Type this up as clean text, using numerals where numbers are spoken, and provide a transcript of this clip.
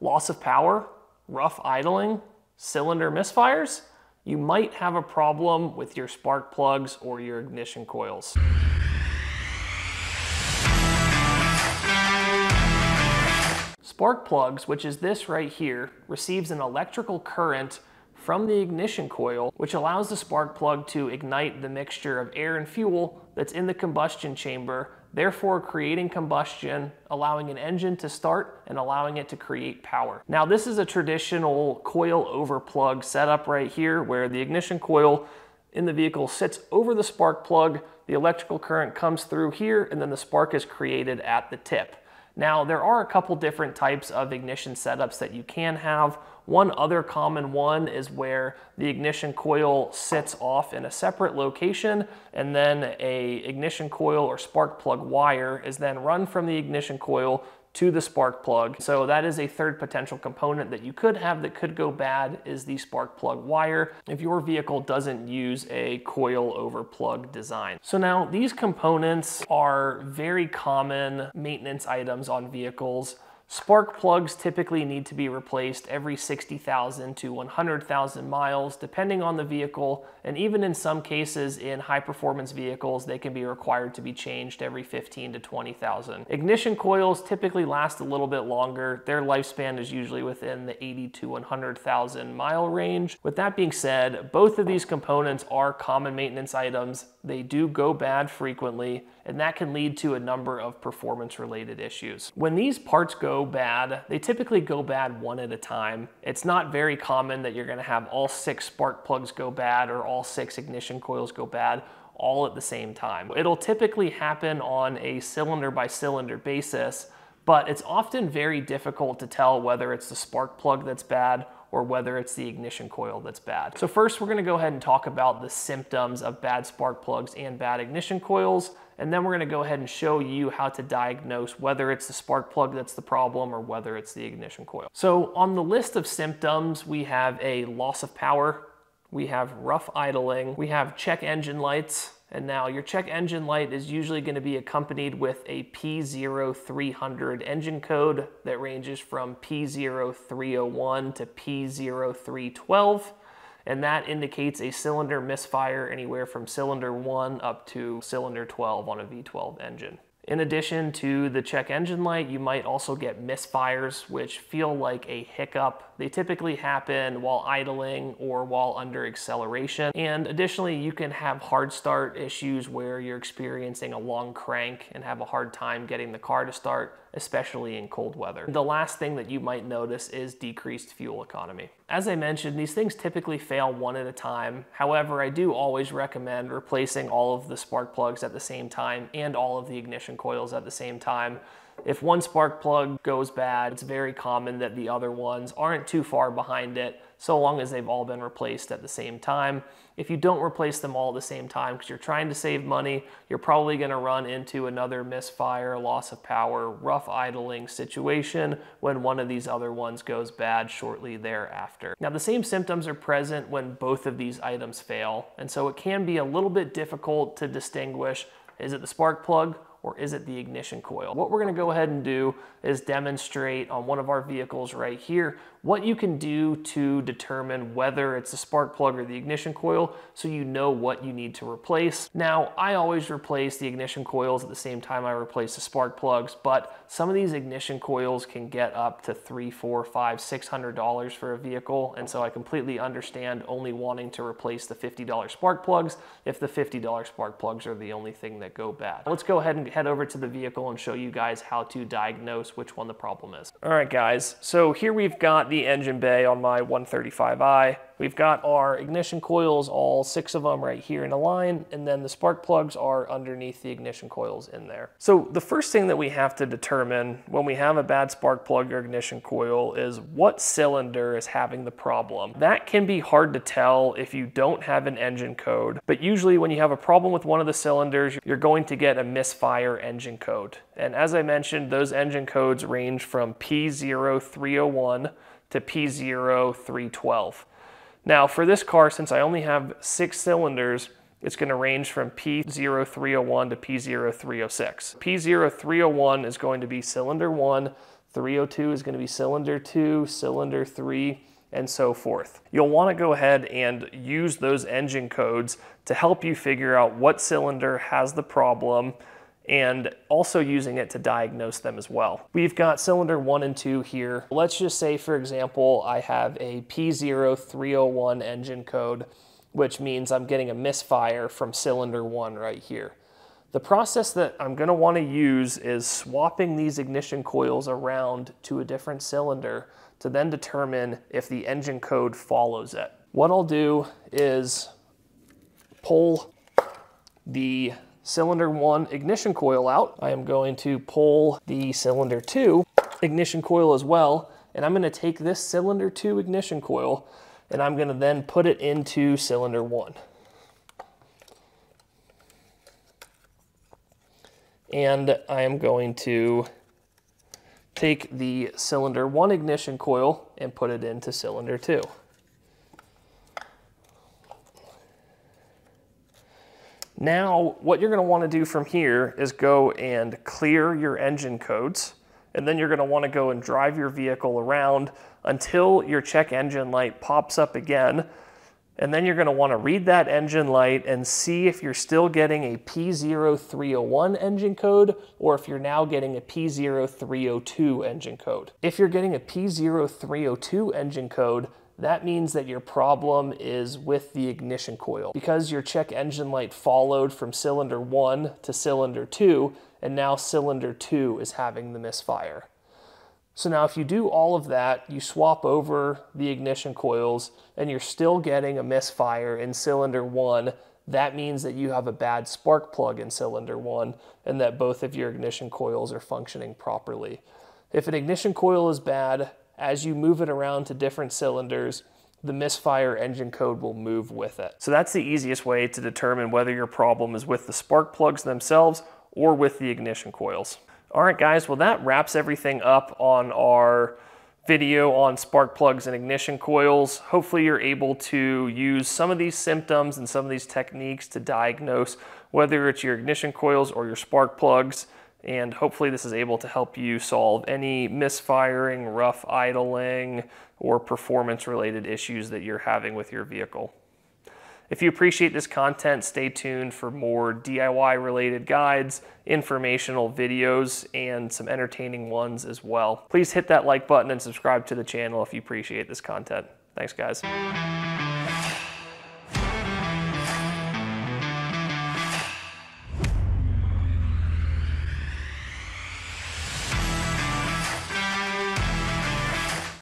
loss of power, rough idling, cylinder misfires, you might have a problem with your spark plugs or your ignition coils. Spark plugs, which is this right here, receives an electrical current from the ignition coil, which allows the spark plug to ignite the mixture of air and fuel that's in the combustion chamber, therefore creating combustion, allowing an engine to start and allowing it to create power. Now, this is a traditional coil over plug setup right here, where the ignition coil in the vehicle sits over the spark plug, the electrical current comes through here, and then the spark is created at the tip. Now, there are a couple different types of ignition setups that you can have. One other common one is where the ignition coil sits off in a separate location, and then a ignition coil or spark plug wire is then run from the ignition coil to the spark plug. So that is a third potential component that you could have that could go bad, is the spark plug wire, if your vehicle doesn't use a coil over plug design. So now these components are very common maintenance items on vehicles. Spark plugs typically need to be replaced every 60,000 to 100,000 miles, depending on the vehicle, and even in some cases in high-performance vehicles, they can be required to be changed every 15,000 to 20,000. Ignition coils typically last a little bit longer. Their lifespan is usually within the 80,000 to 100,000 mile range. With that being said, both of these components are common maintenance items. They do go bad frequently, and that can lead to a number of performance-related issues. When these parts go bad, they typically go bad one at a time. It's not very common that you're gonna have all 6 spark plugs go bad or all 6 ignition coils go bad all at the same time. It'll typically happen on a cylinder by cylinder basis, but it's often very difficult to tell whether it's the spark plug that's bad or whether it's the ignition coil that's bad. So first, we're gonna go ahead and talk about the symptoms of bad spark plugs and bad ignition coils, and then we're gonna go ahead and show you how to diagnose whether it's the spark plug that's the problem or whether it's the ignition coil. So on the list of symptoms, we have a loss of power, we have rough idling, we have check engine lights, and now your check engine light is usually gonna be accompanied with a P0300 engine code that ranges from P0301 to P0312. And that indicates a cylinder misfire anywhere from cylinder 1 up to cylinder 12 on a V12 engine. In addition to the check engine light, you might also get misfires, which feel like a hiccup. They typically happen while idling or while under acceleration. And additionally, you can have hard start issues where you're experiencing a long crank and have a hard time getting the car to start, especially in cold weather. The last thing that you might notice is decreased fuel economy. As I mentioned, these things typically fail one at a time. However, I do always recommend replacing all of the spark plugs at the same time and all of the ignition coils at the same time. If one spark plug goes bad, it's very common that the other ones aren't too far behind it, so long as they've all been replaced at the same time. If you don't replace them all at the same time because you're trying to save money, you're probably going to run into another misfire, loss of power, rough idling situation when one of these other ones goes bad shortly thereafter. Now, the same symptoms are present when both of these items fail, and so it can be a little bit difficult to distinguish, is it the spark plug or is it the ignition coil? What we're gonna go ahead and do is demonstrate on one of our vehicles right here what you can do to determine whether it's the spark plug or the ignition coil, so you know what you need to replace. Now, I always replace the ignition coils at the same time I replace the spark plugs, but some of these ignition coils can get up to $300, $400, $500, $600 for a vehicle, and so I completely understand only wanting to replace the $50 spark plugs if the $50 spark plugs are the only thing that go bad. Let's go ahead and head over to the vehicle and show you guys how to diagnose which one the problem is. All right, guys, so here we've got the engine bay on my 135i. We've got our ignition coils, all 6 of them right here in a line, and then the spark plugs are underneath the ignition coils in there. So the first thing that we have to determine when we have a bad spark plug or ignition coil is what cylinder is having the problem. That can be hard to tell if you don't have an engine code, but usually when you have a problem with one of the cylinders, you're going to get a misfire engine code. And as I mentioned, those engine codes range from P0301 to P0312. Now, for this car, since I only have 6 cylinders, it's going to range from P0301 to P0306. P0301 is going to be cylinder 1, 302 is going to be cylinder 2, cylinder 3, and so forth. You'll want to go ahead and use those engine codes to help you figure out what cylinder has the problem, and also using it to diagnose them as well. We've got cylinder 1 and 2 here. Let's just say, for example, I have a P0301 engine code, which means I'm getting a misfire from cylinder 1 right here. The process that I'm gonna wanna use is swapping these ignition coils around to a different cylinder to then determine if the engine code follows it. What I'll do is pull the cylinder 1 ignition coil out. I am going to pull the cylinder 2 ignition coil as well, and I'm gonna take this cylinder 2 ignition coil and I'm gonna then put it into cylinder 1. And I am going to take the cylinder 1 ignition coil and put it into cylinder 2. Now, what you're going to want to do from here is go and clear your engine codes, and then you're going to want to go and drive your vehicle around until your check engine light pops up again, and then you're going to want to read that engine light and see if you're still getting a P0301 engine code or if you're now getting a P0302 engine code. If you're getting a P0302 engine code, that means that your problem is with the ignition coil, because your check engine light followed from cylinder 1 to cylinder 2, and now cylinder 2 is having the misfire. So now if you do all of that, you swap over the ignition coils, and you're still getting a misfire in cylinder 1, that means that you have a bad spark plug in cylinder 1, and that both of your ignition coils are functioning properly. If an ignition coil is bad, as you move it around to different cylinders, the misfire engine code will move with it. So that's the easiest way to determine whether your problem is with the spark plugs themselves or with the ignition coils. All right, guys, well, that wraps everything up on our video on spark plugs and ignition coils. Hopefully you're able to use some of these symptoms and some of these techniques to diagnose whether it's your ignition coils or your spark plugs. And hopefully this is able to help you solve any misfiring, rough idling, or performance-related issues that you're having with your vehicle. If you appreciate this content, stay tuned for more DIY-related guides, informational videos, and some entertaining ones as well. Please hit that like button and subscribe to the channel if you appreciate this content. Thanks, guys.